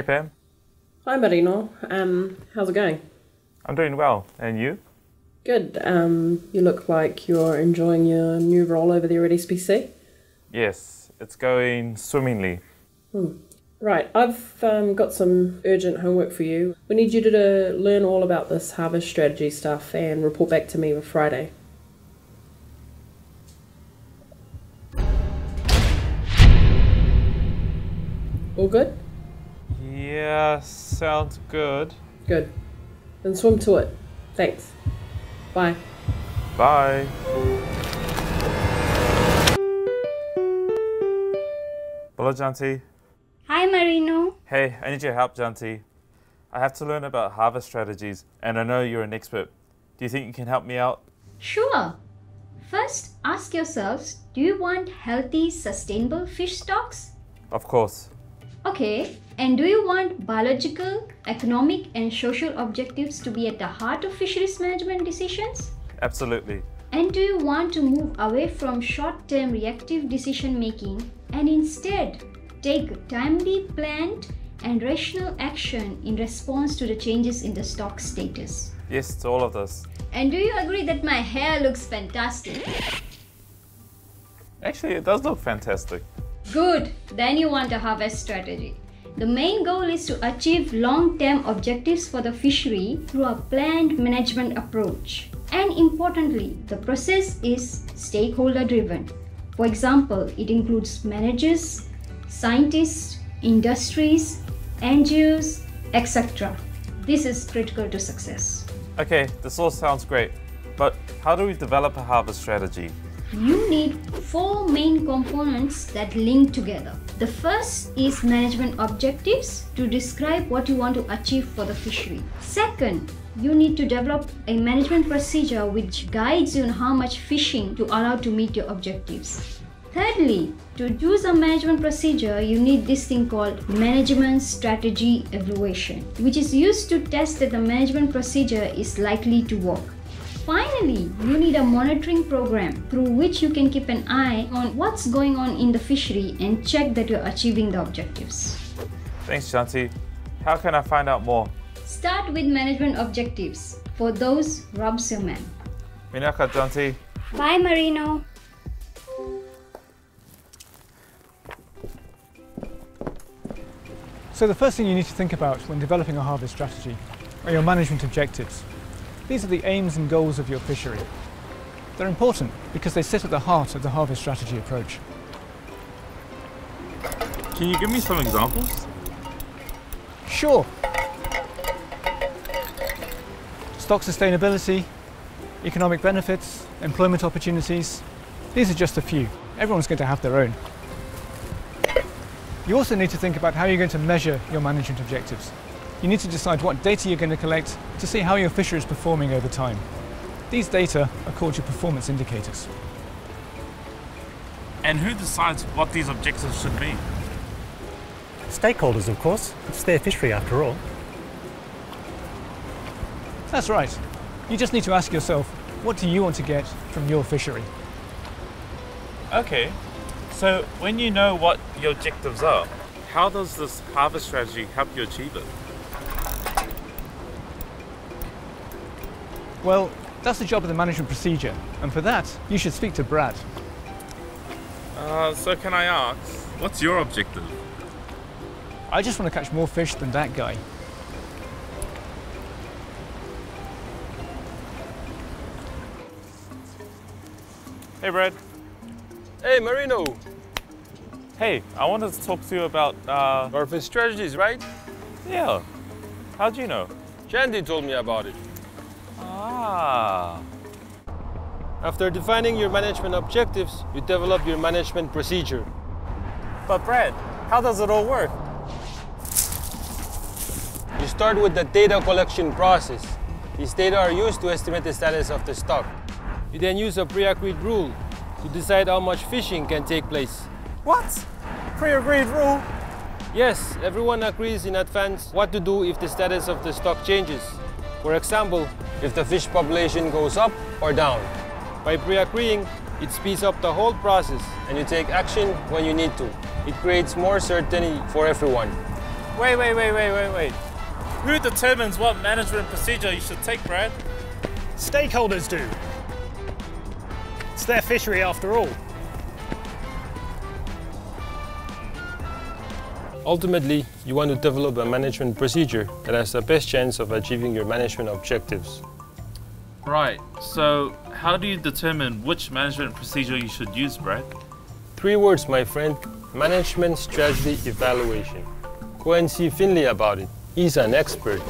Hey Pam. Hi Moreno. How's it going? I'm doing well. And you? Good. You look like you're enjoying your new role over there at SPC. Yes, it's going swimmingly. Right, I've got some urgent homework for you. We need you to learn all about this harvest strategy stuff and report back to me by Friday. All good? Yeah, sounds good. Good. Then swim to it. Thanks. Bye. Bye. Hello, Shanti. Hi, Moreno. Hey, I need your help, Shanti. I have to learn about harvest strategies, and I know you're an expert. Do you think you can help me out? Sure. First, ask yourselves, do you want healthy, sustainable fish stocks? Of course. Okay, and do you want biological, economic, and social objectives to be at the heart of fisheries management decisions? Absolutely. And do you want to move away from short-term reactive decision-making and instead take timely, planned and rational action in response to the changes in the stock status? Yes, to all of this. And do you agree that my hair looks fantastic? Actually, it does look fantastic. Good, then you want a harvest strategy. The main goal is to achieve long-term objectives for the fishery through a planned management approach. And importantly, the process is stakeholder-driven. For example, it includes managers, scientists, industries, NGOs, etc. This is critical to success. Okay, this all sounds great, but how do we develop a harvest strategy? You need four main components that link together. The first is management objectives to describe what you want to achieve for the fishery. Second, you need to develop a management procedure which guides you on how much fishing to allow to meet your objectives. Thirdly, to use a management procedure, you need this thing called Management Strategy Evaluation, which is used to test that the management procedure is likely to work. Finally, you need a monitoring program through which you can keep an eye on what's going on in the fishery and check that you're achieving the objectives. Thanks, Shanti. How can I find out more? Start with management objectives. For those, rubs your man. Meenaka, Shanti. Bye, Moreno. So the first thing you need to think about when developing a harvest strategy are your management objectives. These are the aims and goals of your fishery. They're important because they sit at the heart of the harvest strategy approach. Can you give me some examples? Sure. Stock sustainability, economic benefits, employment opportunities. These are just a few. Everyone's going to have their own. You also need to think about how you're going to measure your management objectives. You need to decide what data you're going to collect to see how your fishery is performing over time. These data are called your performance indicators. And who decides what these objectives should be? Stakeholders, of course. It's their fishery after all. That's right. You just need to ask yourself, what do you want to get from your fishery? Okay. So when you know what your objectives are, how does this harvest strategy help you achieve it? Well, that's the job of the management procedure, and for that, you should speak to Brad. So can I ask, what's your objective? I just want to catch more fish than that guy. Hey, Brad. Hey, Moreno. Hey, I wanted to talk to you about our fish strategies, right? Yeah. How'd you know? Shanti told me about it. Ah. After defining your management objectives, you develop your management procedure. But Brad, how does it all work? You start with the data collection process. These data are used to estimate the status of the stock. You then use a pre-agreed rule to decide how much fishing can take place. What? Pre-agreed rule? Yes, everyone agrees in advance what to do if the status of the stock changes. For example, if the fish population goes up or down. By pre-agreeing, it speeds up the whole process and you take action when you need to. It creates more certainty for everyone. Wait. Who determines what management procedure you should take, Brad? Stakeholders do. It's their fishery after all. Ultimately, you want to develop a management procedure that has the best chance of achieving your management objectives. Right, so how do you determine which management procedure you should use, Brad? 3 words, my friend. Management strategy evaluation. Go and see Finley about it. He's an expert.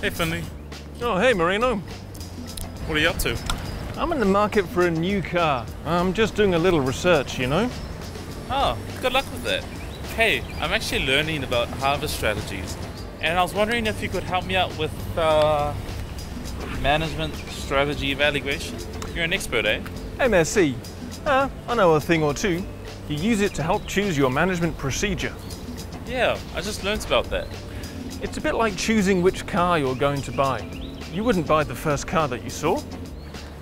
Hey, Finley. Oh, hey, Moreno. What are you up to? I'm in the market for a new car. I'm just doing a little research, you know? Oh, good luck with that. Hey, I'm actually learning about harvest strategies, and I was wondering if you could help me out with management strategy evaluation. You're an expert, eh? MSC. I know a thing or two. You use it to help choose your management procedure. Yeah, I just learned about that. It's a bit like choosing which car you're going to buy. You wouldn't buy the first car that you saw.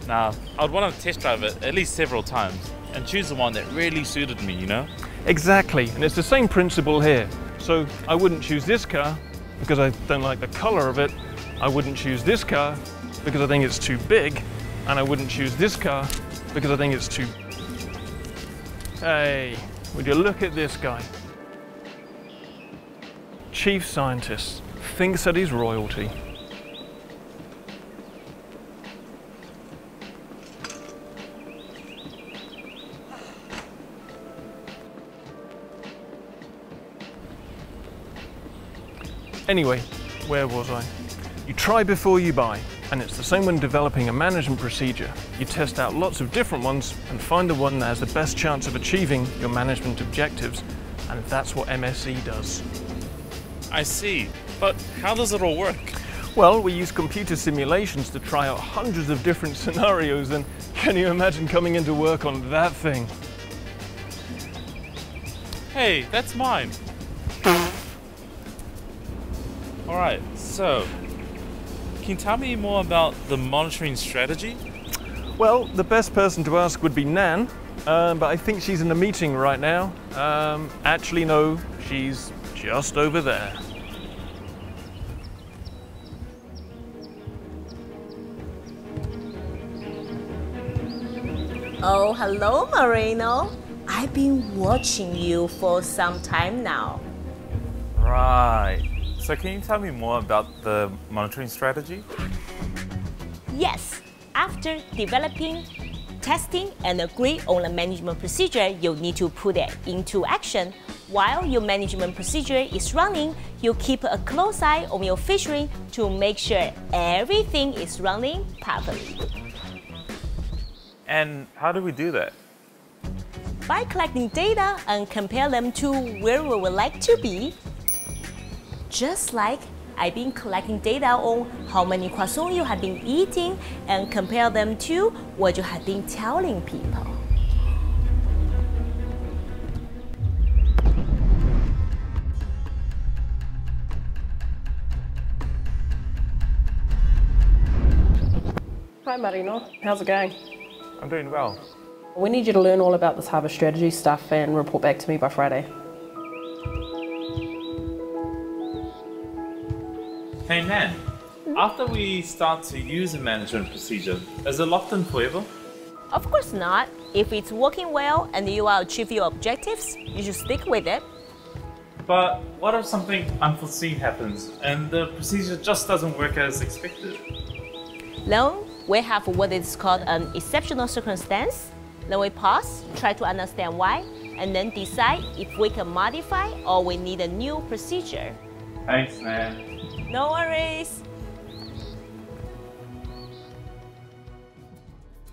Nah, I'd want to test drive it at least several times and choose the one that really suited me, you know? Exactly, and it's the same principle here. So I wouldn't choose this car because I don't like the color of it. I wouldn't choose this car because I think it's too big. And I wouldn't choose this car because I think it's too... Hey, would you look at this guy? Chief scientist thinks that he's royalty. Anyway, where was I? You try before you buy, and it's the same when developing a management procedure. You test out lots of different ones and find the one that has the best chance of achieving your management objectives, and that's what MSC does. I see, but how does it all work? Well, we use computer simulations to try out hundreds of different scenarios, and can you imagine coming into work on that thing? Hey, that's mine. All right, so can you tell me more about the monitoring strategy? Well, the best person to ask would be Nan, but I think she's in a meeting right now. Actually, no, she's just over there. Oh, hello, Moreno. I've been watching you for some time now. Right. So can you tell me more about the monitoring strategy? Yes. After developing, testing, and agree on a management procedure, you need to put it into action. While your management procedure is running, you keep a close eye on your fishery to make sure everything is running properly. And how do we do that? By collecting data and compare them to where we would like to be. Just like I've been collecting data on how many croissants you have been eating and compare them to what you have been telling people. Hi Marino, how's it going? I'm doing well. We need you to learn all about this harvest strategy stuff and report back to me by Friday. Hey Nan, after we start to use a management procedure, is it locked in forever? Of course not. If it's working well and you are achieving your objectives, you should stick with it. But what if something unforeseen happens and the procedure just doesn't work as expected? Then we have what is called an exceptional circumstance. Then we pause, try to understand why, and then decide if we can modify or we need a new procedure. Thanks, Nan. No worries.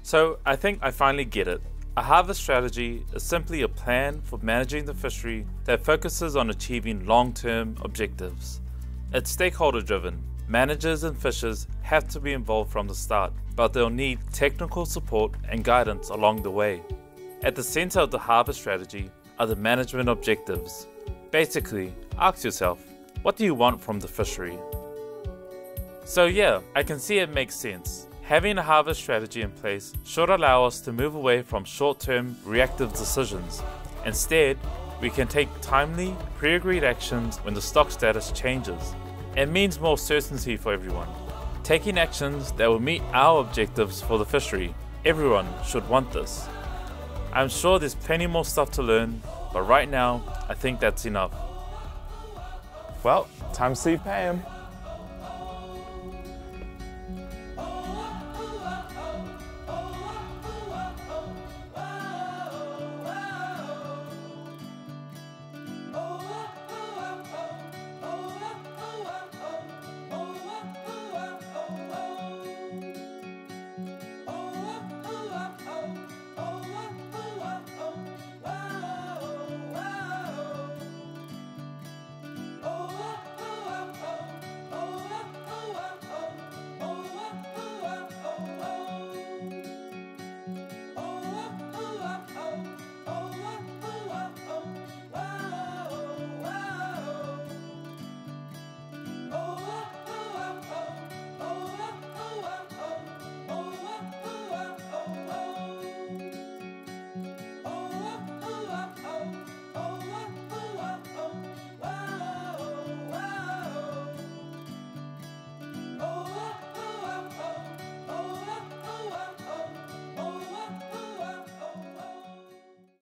So I think I finally get it. A harvest strategy is simply a plan for managing the fishery that focuses on achieving long-term objectives. It's stakeholder-driven. Managers and fishers have to be involved from the start, but they'll need technical support and guidance along the way. At the center of the harvest strategy are the management objectives. Basically, ask yourself, what do you want from the fishery? So yeah, I can see it makes sense. Having a harvest strategy in place should allow us to move away from short-term reactive decisions Instead, we can take timely, pre-agreed actions when the stock status changes. It means more certainty for everyone. Taking actions that will meet our objectives for the fishery. Everyone should want this. I'm sure there's plenty more stuff to learn, but right now, I think that's enough. Well, time to see Pam.